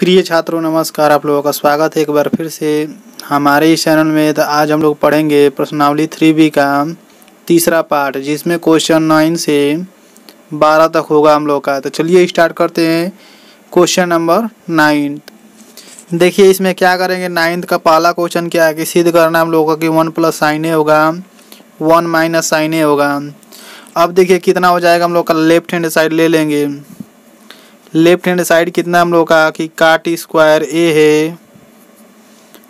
प्रिय छात्रों नमस्कार, आप लोगों का स्वागत है एक बार फिर से हमारे इस चैनल में। तो आज हम लोग पढ़ेंगे प्रश्नावली 3B का तीसरा पार्ट, जिसमें क्वेश्चन 9 से 12 तक होगा हम लोग का। तो चलिए स्टार्ट करते हैं क्वेश्चन नंबर 9। देखिए इसमें क्या करेंगे, 9 का पहला क्वेश्चन क्या है कि सिद्ध करना हम लोगों का कि 1 + sin A होगा 1 - sin A होगा। अब देखिए कितना हो जाएगा, हम लोग का लेफ्ट हैंड साइड ले लेंगे। लेफ्ट हैंड साइड कितना हम लोग का कि cot² A है,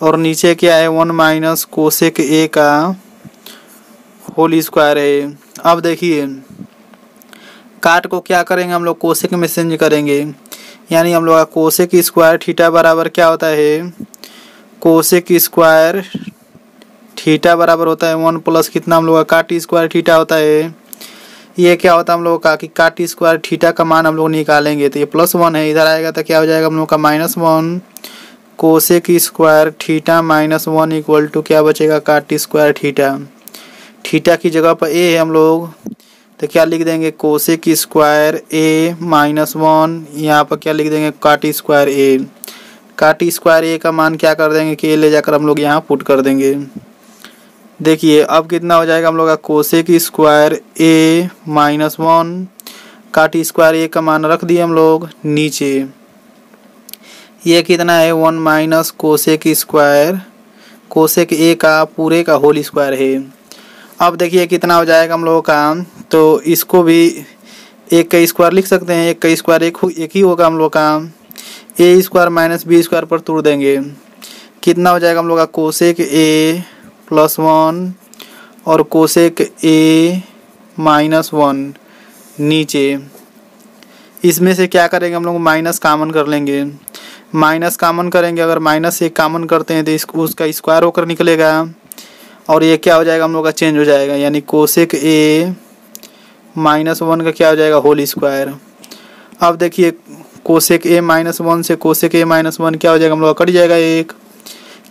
और नीचे क्या है 1 - cosec A का होल² है। अब देखिए काट को क्या करेंगे हम लोग कोसेक में चेंज करेंगे, यानी हम लोग का cosec² थीटा बराबर क्या होता है, cosec² थीटा बराबर होता है 1 + कितना हम लोग का cot² थीटा होता है। ये क्या होता है हम लोग का कि cot² थीटा का मान हम लोग निकालेंगे, तो ये +1 है, इधर आएगा तो क्या हो जाएगा हम लोग का -1 cosec² थीटा -1 इक्वल टू क्या बचेगा cot² थीटा। थीटा की जगह पर ए है हम लोग, तो क्या लिख देंगे cosec² A - 1, यहाँ पर क्या लिख देंगे cot² A। cot² A का मान क्या कर देंगे कि A ले जाकर हम लोग यहाँ पुट कर देंगे। देखिए अब कितना हो जाएगा हम लोग का cosec² A - 1, cot² A का मान रख दिए हम लोग नीचे। ये कितना है 1 - cosec² कोसेक A का पूरे का होल² है। अब देखिए कितना हो जाएगा हम लोगों का, तो इसको भी 1 का स्क्वायर लिख सकते हैं, 1 का स्क्वायर एक ही होगा हम लोग का, A² - B² पर तोड़ देंगे। कितना हो जाएगा हम लोग का cosec A + 1 और cosec A - 1 नीचे। इसमें से क्या करेंगे हम लोग माइनस कामन कर लेंगे, माइनस कामन करेंगे। अगर -1 कामन करते हैं तो उसका स्क्वायर होकर निकलेगा, और ये क्या हो जाएगा हम लोग का चेंज हो जाएगा, यानी cosec A - 1 का क्या हो जाएगा होल²। अब देखिए cosec A - 1 से cosec A - 1 क्या हो जाएगा हम लोग का कट जाएगा, एक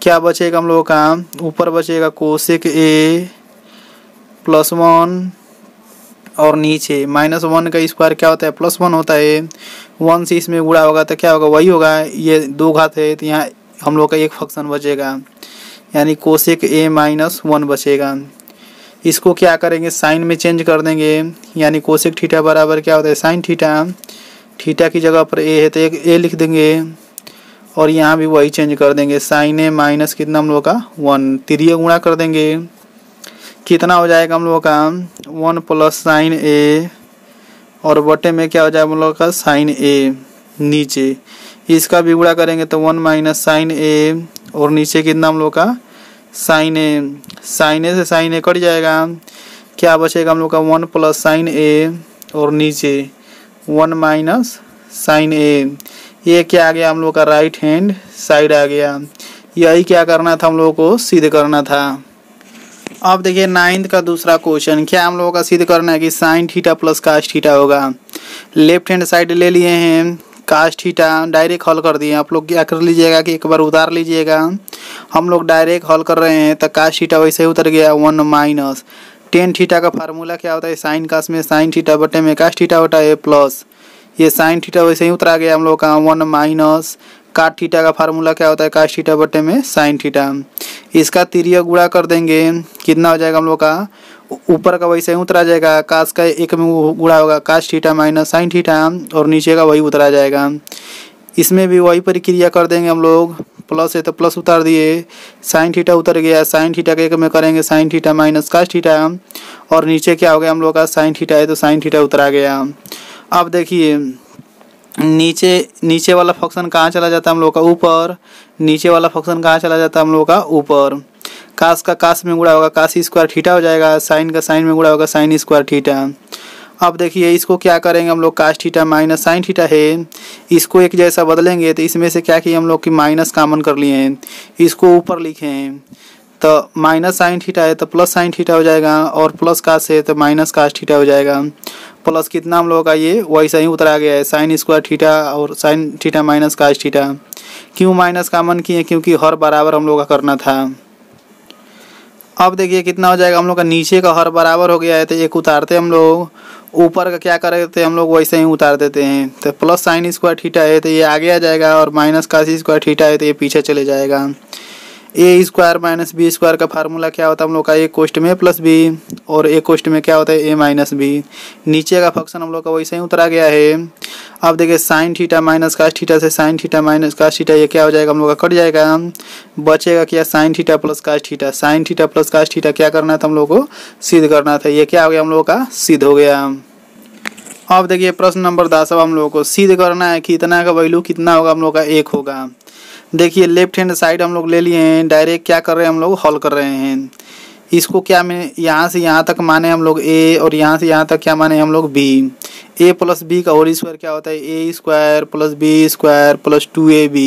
क्या बचेगा हम लोग का ऊपर बचेगा cosec A + 1 और नीचे -1 का स्क्वायर क्या होता है +1 होता है। 1 से इसमें गुणा होगा तो क्या होगा वही होगा, ये 2 घात है, तो यहाँ हम लोग का एक फंक्शन बचेगा, यानी cosec A - 1 बचेगा। इसको क्या करेंगे साइन में चेंज कर देंगे, यानी cosec थीटा बराबर क्या होता है sin थीटा। थीटा की जगह पर A है तो एक A लिख देंगे, और यहाँ भी वही चेंज कर देंगे sin A - कितना हम लोग का 1, त्रिय गुणा कर देंगे। कितना हो जाएगा हम लोग का 1 + sin A और बटे में क्या हो जाएगा हम लोग का sin A नीचे। इसका भी गुणा करेंगे तो 1 - sin A और नीचे कितना हम लोग का sin A। sin A से sin A कट जाएगा, क्या बचेगा हम लोग का 1 + sin A और नीचे 1 - sin A। ये क्या आ गया हम लोग का राइट हैंड साइड आ गया। यही क्या करना था हम लोगों को सिद्ध करना था। अब देखिए 9 का दूसरा क्वेश्चन क्या हम लोगों का सिद्ध करना है कि sin θ + cos θ होगा। लेफ्ट हैंड साइड ले लिए हैं, cos θ डायरेक्ट हल कर दिए। आप लोग क्या कर लीजिएगा कि एक बार उतार लीजिएगा, हम लोग डायरेक्ट हल कर रहे हैं तो cos θ वैसे ही उतर गया 1 - tan θ का फार्मूला क्या होता है sin cos में sin थीटा बटे में cos θ होता है प्लस ये sin थीटा वैसे ही उतरा गया हम लोग का 1 - cot θ का फार्मूला क्या होता है cos θ बटे में sin थीटा। इसका त्रिय गुणा कर देंगे, कितना हो जाएगा हम लोग का ऊपर का वैसे ही उतरा जाएगा, cos का 1 में गुणा होगा cos θ - sin θ और नीचे का वही उतरा जाएगा। इसमें भी वही प्रक्रिया कर देंगे हम लोग, प्लस है तो प्लस उतार दिए, sin θ उतर गया, sin θ के 1 में करेंगे sin θ - cos θ और नीचे क्या हो गया हम लोग का sin θ है तो sin θ उतरा गया। अब देखिए नीचे वाला फंक्शन कहाँ चला जाता है हम लोग का ऊपर, नीचे वाला फंक्शन कहाँ चला जाता है हम लोग का ऊपर। कास का कास में गुणा होगा cos² थीटा हो जाएगा, साइन का साइन में गुणा होगा sin² थीटा। अब देखिए इसको क्या करेंगे हम लोग cos θ - sin θ है, इसको एक जैसा बदलेंगे, तो इसमें से क्या किए हम लोग कि माइनस कामन कर लिए हैं, इसको ऊपर लिखे हैं तो -sin θ है तो +sin θ हो जाएगा, और +cos है तो -cos θ हो जाएगा। प्लस कितना हम लोग का ये वैसा ही उतरा गया है sin² θ और sin θ - cos θ। क्यों माइनस कामन किए, क्योंकि हर बराबर हम लोग का करना था। अब देखिए कितना हो जाएगा हम लोग का, नीचे का हर बराबर हो गया है तो एक उतारते हम लोग, ऊपर का क्या करते हम लोग वैसे ही उतार देते हैं। तो प्लस साइन स्क्वायर थीटा है तो ये आगे आ जाएगा और माइनस काश स्क्वायर थीटा है तो ये पीछे चले जाएगा। A square minus B square का फार्मूला क्या होता है हम लोग का, ए कोष्ट में प्लस बी और ए कोष्ट में क्या होता है ए माइनस बी। नीचे का फंक्शन हम लोग का वैसे ही उतरा गया है। अब देखिए sine theta minus cos theta से sine theta minus cos theta ये क्या हो जाएगा हम लोग का कट जाएगा, बचेगा क्या sine theta plus cos theta. Sine theta plus cos theta क्या करना था हम लोग को सिद्ध करना था, ये क्या हो गया हम लोग का सिद्ध हो गया। अब देखिए प्रश्न नंबर 10, अब हम लोग को सिद्ध करना है कि इतना का वैल्यू कितना होगा हम लोग का एक होगा। देखिए लेफ्ट हैंड साइड हम लोग ले लिए हैं, डायरेक्ट क्या कर रहे हैं हम लोग हॉल कर रहे हैं। इसको क्या मैं यहाँ से यहाँ तक माने हम लोग ए और यहाँ से यहाँ तक क्या माने हम लोग बी। ए प्लस बी का होल स्क्वायर क्या होता है A square plus B square plus 2ab।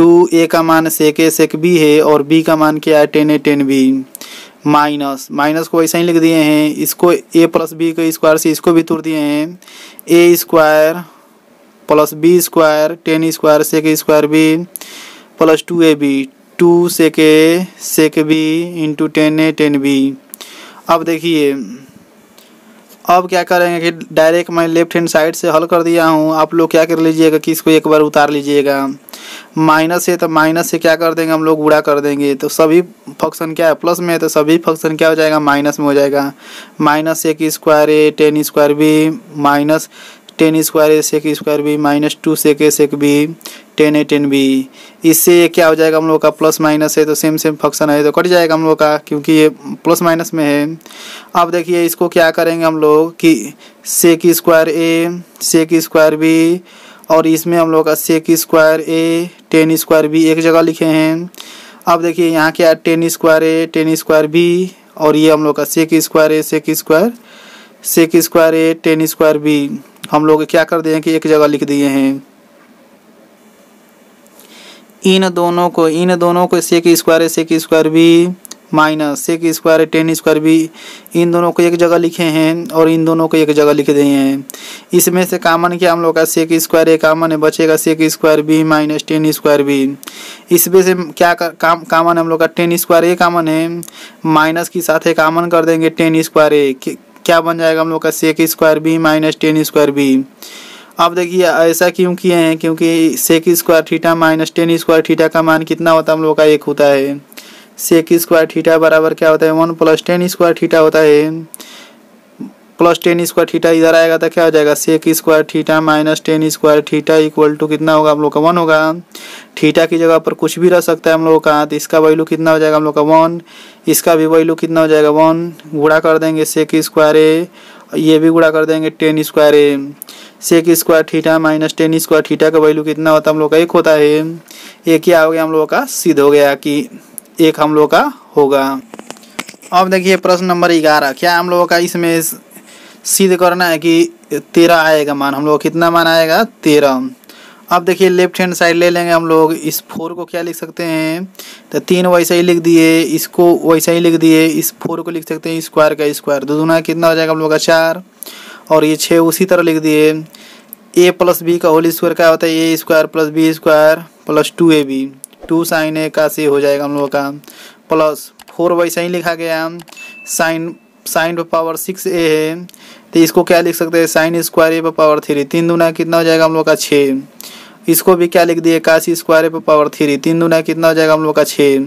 2a का मान sec b है और b का मान क्या है 10a 10b। माइनस को ऐसे ही लिख दिए हैं, इसको a प्लस बी के स्क्वायर से इसको भी तोड़ दिए हैं। A square plus B square 10 square sec square B plus 2ab 2 sec B into 10a 10b। अब देखिए अब क्या करेंगे कि डायरेक्ट मैं लेफ्ट हैंड साइड से हल कर दिया हूँ, आप लोग क्या कर लीजिएगा कि इसको एक बार उतार लीजिएगा। माइनस है तो माइनस से क्या कर देंगे हम लोग गुणा कर देंगे, तो सभी फंक्शन क्या है प्लस में है तो सभी फंक्शन क्या हो जाएगा माइनस में हो जाएगा। माइनस एक square A 10 square B minus 10 square A sec square B minus 2 sec B 10 A 10 B. इससे ये क्या हो जाएगा हम लोग का प्लस माइनस है तो सेम फंक्शन है तो कट जाएगा हम लोग का क्योंकि ये प्लस माइनस में है। अब देखिए इसको क्या करेंगे हम लोग कि sec square A sec square B और इसमें हम लोग का sec square A 10 square B एक जगह लिखे हैं। अब देखिए यहाँ क्या 10 स्क्वायर ए 10 स्क्वायर बी और ये हम लोग का sec square A sec square A 10 square B हम लोग क्या कर दिए कि एक जगह लिख दिए हैं। इन दोनों को sec square B minus sec square A 10 square B इन दोनों को एक जगह लिखे हैं और इन दोनों को एक जगह लिख दिए हैं। इसमें से कामन क्या हम लोग का सेक स्क्वायर ए कामन बचेगा sec square B minus 10 square B. इसमें से क्या कामन हम लोग का 10 स्क्वायर ए कामन है, माइनस के साथ एक कामन कर देंगे 10 स्क्वायर ए क्या बन जाएगा हम लोग का sec square B minus 10 square B. अब देखिए ऐसा क्यों किए हैं क्योंकि sec square theta minus 10 square theta का मान कितना होता है हम लोग का एक होता है। सेक स्क्वायर थीटा बराबर क्या होता है 1 प्लस 10 स्क्वायर थीटा होता है, प्लस 10 स्क्वायर थीटा इधर आएगा तो क्या हो जाएगा sec square theta minus 10 square theta equal to कितना होगा हम लोग का 1 होगा। थीटा की जगह पर कुछ भी रह सकता है हम लोग का, तो इसका वैल्यू कितना हो जाएगा हम लोग का 1, इसका भी वैल्यू कितना हो जाएगा 1। गुणा कर देंगे सेक स्क्वायर ए, ये भी गुणा कर देंगे 10 square A. Sec square theta minus 10 square theta का वैल्यू कितना होता है हम लोग का एक होता है। ये क्या हो गया हम लोग का सिद्ध हो गया कि एक हम लोग का होगा। अब देखिए प्रश्न नंबर 11, क्या हम लोगों का इसमें सिद्ध करना है कि 13 आएगा मान, हम लोग कितना मान आएगा 13। अब देखिए लेफ्ट हैंड साइड ले लेंगे हम लोग, इस 4 को क्या लिख सकते हैं तो 3 वैसे ही लिख दिए, इसको वैसे ही लिख दिए। इस 4 को लिख सकते हैं स्क्वायर का स्क्वायर, दो दूना कितना हो जाएगा हम लोग का 4 और ये 6 उसी तरह लिख दिए। ए प्लस बी का होल स्क्वायर क्या होता है A square plus B square plus 2ab 2 sine A का से हो जाएगा हम लोग का प्लस 4 वैसे ही लिखा गया। साइन पावर 6 ए है तो इसको क्या लिख सकते हैं साइन स्क्वायर ए पावर 3, 3 दूना कितना हो जाएगा हम लोग का 6। इसको भी क्या लिख दिए काश स्क्वायर ए पावर 3, 3 दूना कितना हो जाएगा हम लोग का 6।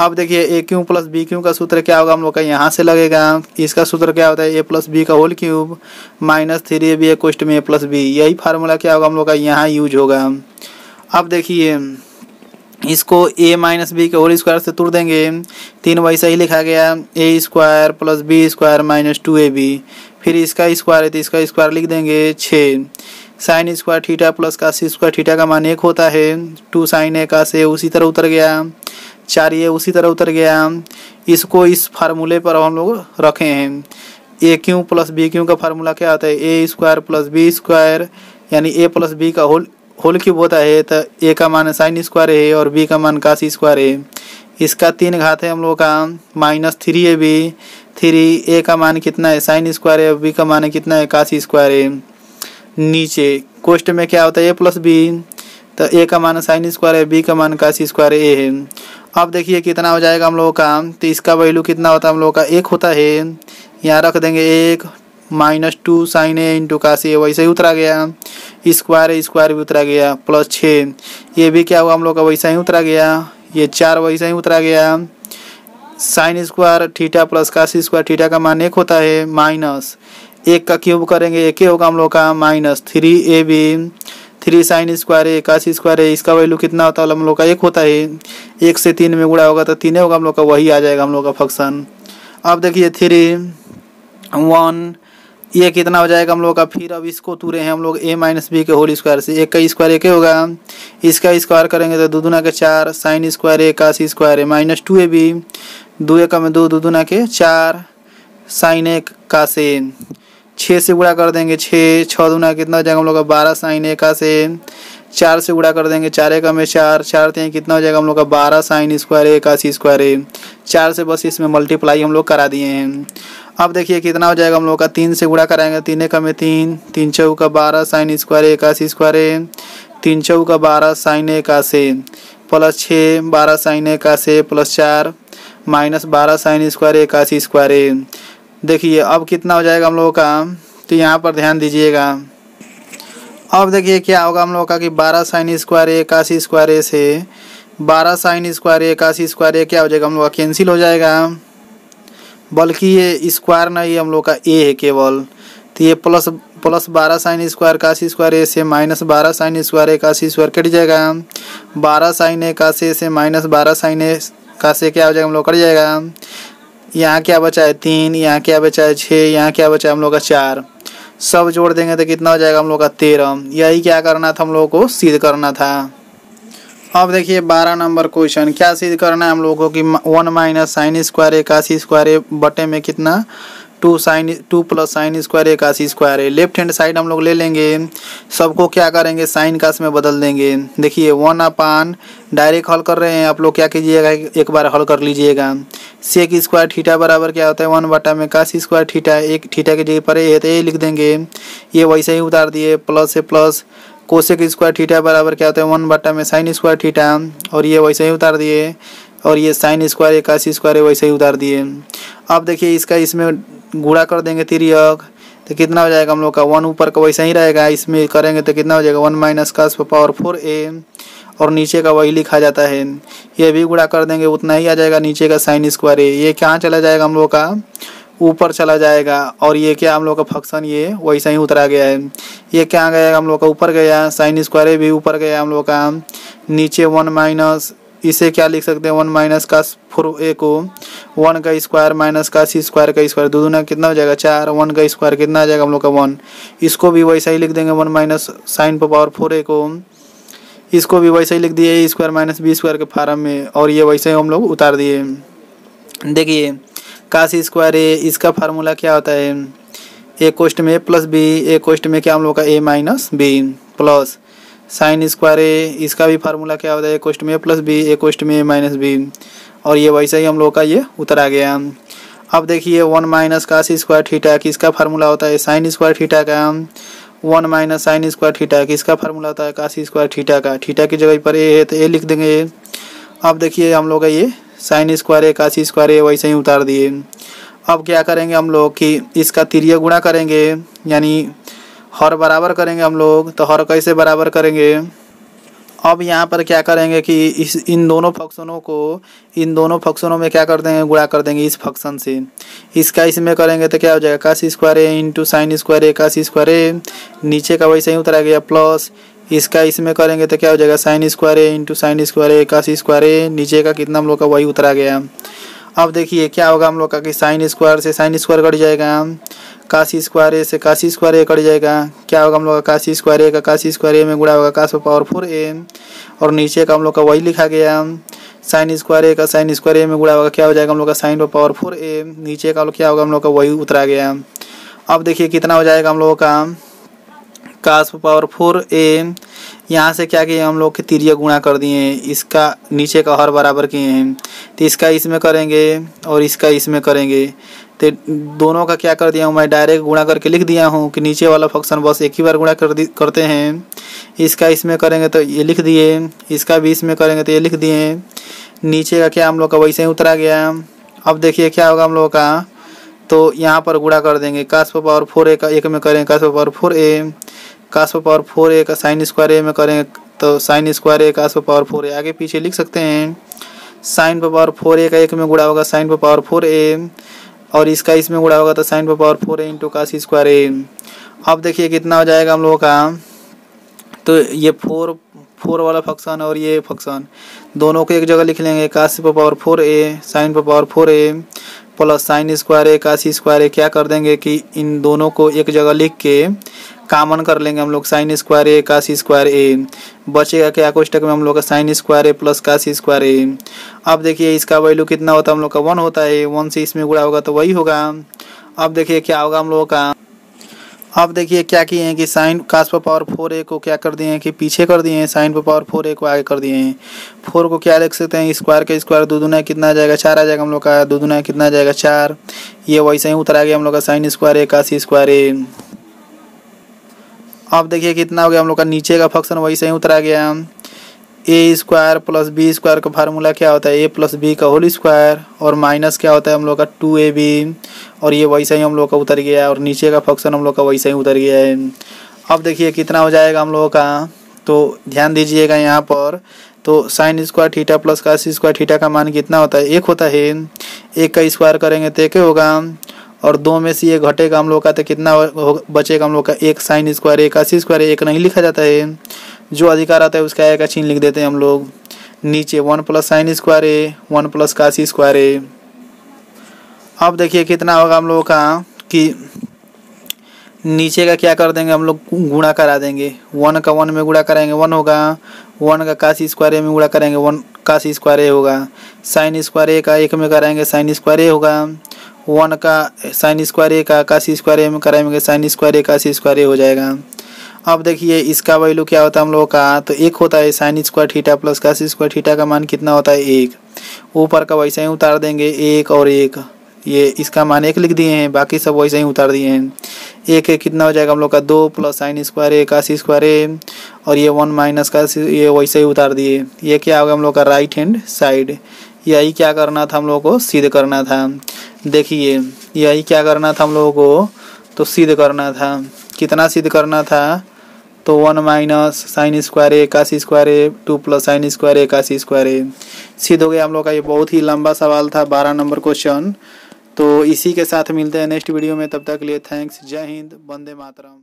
अब देखिए A cube plus B cube का सूत्र क्या होगा हम लोग का यहाँ से लगेगा, इसका सूत्र क्या होता है ए प्लस बी का whole cube minus 3ab A कोष्ट में ए प्लस बी, यही फार्मूला क्या होगा हम लोग का यहाँ यूज होगा। अब देखिए इसको a माइनस बी के होल स्क्वायर से तोड़ देंगे, 3 वैसा ही लिखा गया ए square plus B square minus 2ab, फिर इसका स्क्वायर है तो इसका स्क्वायर लिख देंगे 6। Sine square theta plus cos square theta का मान 1 होता है, 2 साइन ए काश ए उसी तरह उतर गया, 4 ए उसी तरह उतर गया। इसको इस फार्मूले पर हम लोग रखे हैं, A cube plus B cube का फार्मूला क्या होता है A square plus B square यानी ए प्लस बी का होल क्यूब होता है। तो ए का मान साइन स्क्वायर है और बी का मान काश स्क्वायर है, इसका 3 घात है हम लोग का माइनस 3ab 3 ए का मान कितना है साइन स्क्वायर है और बी का मान कितना है काश स्क्वायर है। नीचे कोष्ट में क्या होता है ए प्लस बी, तो ए का मान साइन स्क्वायर है बी का मान काश स्क्वायर ए है। अब देखिए कितना हो जाएगा हम लोगों का, तो इसका वैल्यू कितना होता है हम लोगों का, एक होता है। यहाँ रख देंगे एक minus two sine A into का सी, वैसे ही उतरा गया। स्क्वायर स्क्वायर भी उतरा गया, प्लस छः ये भी क्या हुआ हम लोग का वैसा ही उतरा गया। ये चार वैसा ही उतरा गया। साइन स्क्वायर थीटा प्लस का सी स्क्वायर, थीटा का मान एक होता है। माइनस एक का क्यूब करेंगे एक ही होगा हम लोग का, minus three A B, three sine square है एकासी स्क्वायर है, इसका वैल्यू कितना होता है हम लोग का, एक होता है। एक से तीन में गुणा होगा तो तीन होगा हम लोग का, वही आ जाएगा हम लोग का फंक्शन। अब देखिए थ्री वन ये कितना हो जाएगा हम लोग का। फिर अब इसको तूरे हैं हम लोग ए माइनस बी के होल स्क्वायर से, एक का स्क्वायर एक ही होगा। इसका स्क्वायर करेंगे तो दो दूना के चार, साइन स्क्वायर है एकासी स्क्वायर है, माइनस टू ए बी, दो एक में दो, दो दूना के चार, साइन एक का से, छः से गुणा कर देंगे छः, छः दूना कितना हो जाएगा हम लोग का बारह, साइन एक का से, चार से गुणा कर देंगे चार एक में चार, चार तीन कितना हो जाएगा हम लोग का बारह, साइन स्क्वायर एकासी स्क्वायर है, चार से बस इसमें मल्टीप्लाई हम लोग करा दिए हैं। अब देखिए कितना हो जाएगा हम लोग का, तीन से गुणा कराएंगे तीन एक में तीन, तीन चौ का बारह, साइन स्क्वायर एकासी स्क्वायर है, तीन चौ का बारह साइन एकासी, प्लस छः बारह साइन एकासी, प्लस चार माइनस बारह साइन स्क्वायर एकासी स्क्वायर है। देखिए अब कितना हो जाएगा हम लोगों का, तो यहाँ पर ध्यान दीजिएगा। अब देखिए क्या होगा हम लोगों का कि 12 साइन स्क्वायर एकासी स्क्वायर ए से 12 साइन स्क्वायर एकासी स्क्वायर ए क्या हो जाएगा हम लोग का, कैंसिल हो जाएगा। बल्कि ये स्क्वायर नहीं हम लोग का ए है केवल, तो ये प्लस प्लस बारह साइन स्क्वायर एकासी स्क्वायर ए से माइनस बारह साइन स्क्वायर एकासी स्क्वायर कट जाएगा, बारह साइन एकासी से माइनस बारह साइन एकासी क्या हो जाएगा हम लोग कट जाएगा। यहाँ क्या बचा है तीन, यहाँ क्या बचा है छः, यहाँ क्या बचा है हम लोग का चार, सब जोड़ देंगे तो कितना हो जाएगा हम लोग का तेरह। यही क्या करना था हम लोगों को, सिद्ध करना था। अब देखिए 12 नंबर क्वेश्चन, क्या सिद्ध करना है हम लोगों को कि वन माइनस साइन स्क्वायर एकासी स्क्वायर ए बटे में कितना, two sine two plus sine square एकासी स्क्वायर है। लेफ्ट हैंड साइड हम लोग ले लेंगे, सबको क्या करेंगे साइन कास में बदल देंगे। देखिए वन अपान डायरेक्ट हल कर रहे हैं आप लोग, क्या कीजिएगा एक बार हल कर लीजिएगा। सेक स्क्वायर थीटा बराबर क्या होता है वन बटा में कास स्क्वायर थीटा, एक थीटा की जगह पर ए है तो ए लिख देंगे, ये वैसे ही उतार दिए। प्लस से प्लस कोसेक स्क्वायर थीटा बराबर क्या होता है वन बटा में साइन स्क्वायर थीटा, और ये वैसे ही उतार दिए, और ये साइन स्क्वायर एकासी स्क्वायर वैसे ही उतार दिए। अब देखिए इसका इसमें गुणा कर देंगे तिरक तो कितना हो जाएगा हम लोग का, वन ऊपर का वैसा ही रहेगा, इसमें करेंगे तो कितना हो जाएगा one minus cos power four ए, और नीचे का वही लिखा जाता है। ये भी गुणा कर देंगे उतना ही आ जाएगा, नीचे का साइन स्क्वायर ए, ये कहाँ चला जाएगा हम लोग का, ऊपर चला जाएगा। और ये क्या हम लोग का फंक्शन ये वैसा ही उतरा गया है, ये क्या गया हम लोग का ऊपर गया, साइन स्क्वायर ए भी ऊपर गया हम लोग का। नीचे वन माइनस, इसे क्या लिख सकते हैं वन माइनस का फोर ए को, वन का स्क्वायर माइनस का स्क्वायर दो दूना कितना हो जाएगा चार, वन का स्क्वायर कितना आ जाएगा हम लोग का वन, इसको भी वैसा ही लिख देंगे one minus sine power four ए को, इसको भी वैसा ही लिख दिए स्क्वायर माइनस बी स्क्वायर के फार्म में, और ये वैसे ही हम लोग उतार दिए। देखिए काश स्क्वायर ए, इसका फार्मूला क्या होता है, ए कोष्ट में ए प्लस बी, ए कोष्ट में क्या हम लोग का ए minus B, plus sine square ए, इसका भी फार्मूला क्या होता है, ए कोष्ट में ए प्लस बी, ए कोष्ट में ए माइनस बी, और ये वैसे ही हम लोग का ये उतरा गया। अब देखिए one minus cos square theta, किसका फार्मूला होता है साइन स्क्वायर थीटा का, one minus sine square theta, किसका फार्मूला होता है काश स्क्वायर थीटा का, थीटा की जगह पर ए है तो ए लिख देंगे। अब देखिए हम लोग का ये sign square a cos square ए वैसे ही उतार दिए। अब क्या करेंगे हम लोग कि इसका तिरिया गुणा करेंगे, यानी हर बराबर करेंगे हम लोग, तो हर कैसे बराबर करेंगे। अब यहाँ पर क्या करेंगे कि इस इन दोनों फंक्शनों को, इन दोनों फंक्शनों में क्या कर देंगे गुणा कर देंगे इस फंक्शन से। इसका इसमें करेंगे तो क्या हो जाएगा cos square A into sine square a cos square ए, नीचे का वैसे ही उतरा गया। प्लस इसका इसमें करेंगे तो क्या हो जाएगा sine square A into sine square a cos square ए, नीचे का कितना हम लोग का वही उतरा गया। अब देखिए क्या होगा हम लोग का कि साइन स्क्वायर से साइन स्क्वायर कट जाएगा, काश स्क्वायर ए से काश स्क्वायर ए कट जाएगा। क्या होगा हम लोग का काश स्क्वायर ए का काश स्क्वायर ए में गुणा होगा काश पावर फोर ए, और नीचे का हम लोग का वही लिखा गया। साइन स्क्वायर ए का साइन स्क्वायर ए में गुणा होगा क्या हो जाएगा हम लोग का साइन पावर फोर ए, नीचे का क्या होगा हम लोग का वही उतरा गया। अब देखिए कितना हो जाएगा हम लोगों का काश पावर फोर ए, यहाँ से क्या किए हम लोग के तिरिया गुणा कर दिए हैं, इसका नीचे का हर बराबर किए हैं, तो इसका इसमें करेंगे और इसका इसमें करेंगे, तो दोनों का क्या कर दिया हूँ मैं डायरेक्ट गुणा करके लिख दिया हूँ कि नीचे वाला फंक्शन बस एक ही बार गुणा करते हैं। इसका इसमें करेंगे तो ये लिख दिए, इसका भी इसमें करेंगे तो ये लिख दिए, नीचे का क्या हम लोग का वैसे ही उतरा गया। अब देखिए क्या होगा हम लोगों का, तो यहाँ पर गुणा कर देंगे cos पर पावर 4a का एक में करेंगे cos पर पावर 4a, cos पर पावर 4a का sin स्क्वायर ए में करेंगे तो sin स्क्वायर ए cos पर पावर 4a आगे पीछे लिख सकते हैं। sin पर पावर 4a का एक में गुणा होगा sin पर पावर 4a और इसका इसमें गुणा होगा तो sin पर power 4a into cos square ए। अब देखिए कितना हो जाएगा हम लोगों का, तो ये 4 वाला फंक्शन और ये फंक्शन दोनों को एक जगह लिख लेंगे cos पर पावर 4a sin पर power 4a plus sine square a cos square ए। क्या कर देंगे कि इन दोनों को एक जगह लिख के कामन कर लेंगे हम लोग sine square a cos square ए। बचेगा क्या कोष्टक में हम लोग का साइन स्क्वायर ए प्लस cos स्क्वायर ए। अब देखिए इसका वैल्यू कितना होता है हम लोग का 1 होता है, 1 से इसमें गुणा होगा तो वही होगा। अब देखिए क्या होगा हम लोगों का, अब देखिए क्या किए हैं कि साइन cos पर पावर 4a को क्या कर दिए हैं कि पीछे कर दिए हैं, साइन पर पावर 4a को आगे कर दिए हैं। 4 को क्या लिख सकते हैं, स्क्वायर का स्क्वायर दो दूना कितना आ जाएगा 4 आ जाएगा हम लोग का, दो दूना कितना आ जाएगा 4। ये वैसे ही उतर आ गया हम लोग का sine square a cos square a। अब देखिए कितना हो गया हम लोग का, नीचे का फंक्शन वैसे ही उतरा गया। ए स्क्वायर प्लस बी स्क्वायर का फार्मूला क्या होता है, ए प्लस बी का होल स्क्वायर और माइनस क्या होता है हम लोग का 2ab और ये वैसा ही हम लोग का उतर गया है और नीचे का फंक्शन हम लोग का वैसा ही उतर गया है। अब देखिए कितना हो जाएगा हम लोगों का, तो ध्यान दीजिएगा यहाँ पर, तो sine square theta plus cos square theta का मान कितना होता है, 1 होता है। 1 का स्क्वायर करेंगे तो 1 होगा और 2 में से ये घटेगा हम लोग का तो कितना बचेगा हम लोग का 1 sine square a cos square a। 1 नहीं लिखा जाता है, जो अधिकार आता है उसका a का चिन्ह लिख देते हैं हम लोग। नीचे 1 plus sine square a 1 plus cos square ए। अब देखिए कितना होगा हम लोगों का कि नीचे का क्या कर देंगे हम लोग गुणा करा देंगे, 1 का 1 में गुणा कराएंगे 1 होगा, 1 का cos स्क्वायर ए में गुणा करेंगे 1 cos स्क्वायर ए होगा, साइन स्क्वायर ए का 1 में कराएंगे साइन स्क्वायर ए होगा, 1 का साइन स्क्वायर ए का cos स्क्वायर ए में कराएंगे sine square a cos square ए हो जाएगा। अब देखिए इसका वैल्यू क्या होता है हम लोगों का, तो 1 होता है। Sine square theta plus cos square theta का मान कितना होता है 1, ऊपर का वैसे ही उतार देंगे 1 और 1, ये इसका मान 1 लिख दिए हैं, बाकी सब वैसे ही उतार दिए हैं। 1 कितना हो जाएगा हम लोग का 2 plus sine square a cos square ए और ये 1 माइनस का ये वैसे ही उतार दिए। ये क्या होगा हम लोग का राइट हैंड साइड, यही क्या करना था हम लोगों को सिद्ध करना था। देखिए यही क्या करना था हम लोगों को, तो सिद्ध करना था, कितना सिद्ध करना था, तो 1 minus sine square a cos square a 2 plus sine square a cos square ए। सिद्ध हो गया हम लोग का। ये बहुत ही लंबा सवाल था, 12 नंबर क्वेश्चन। तो इसी के साथ मिलते हैं नेक्स्ट वीडियो में, तब तक के लिए थैंक्स, जय हिंद, वंदे मातरम।